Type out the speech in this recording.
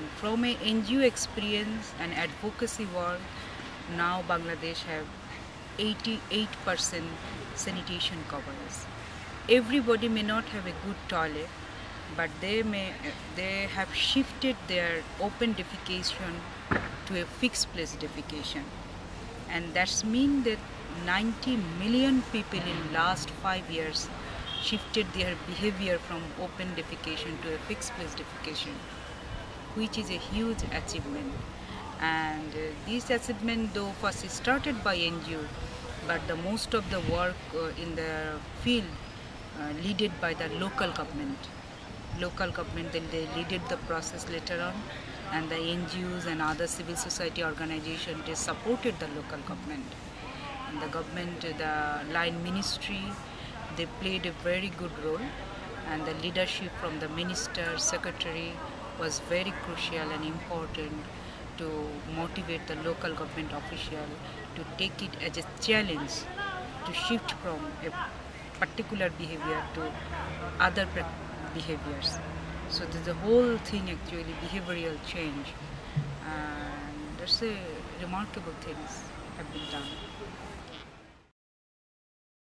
And from an NGO experience and advocacy work, now Bangladesh have 88% sanitation coverage. Everybody may not have a good toilet, but they have shifted their open defecation to a fixed place defecation, and that's mean that 90 million people in last 5 years shifted their behavior from open defecation to a fixed place defecation, which is a huge achievement. And this achievement, though first started by NGO, but the most of the work in the field led by the local government. Local government, then they led the process later on, and the NGOs and other civil society organizations, they supported the local government. And the government, the line ministry, they played a very good role, and the leadership from the minister, secretary was very crucial and important to motivate the local government official to take it as a challenge to shift from a particular behavior to other behaviors. So there's a whole thing actually behavioral change, and there's a remarkable things have been done.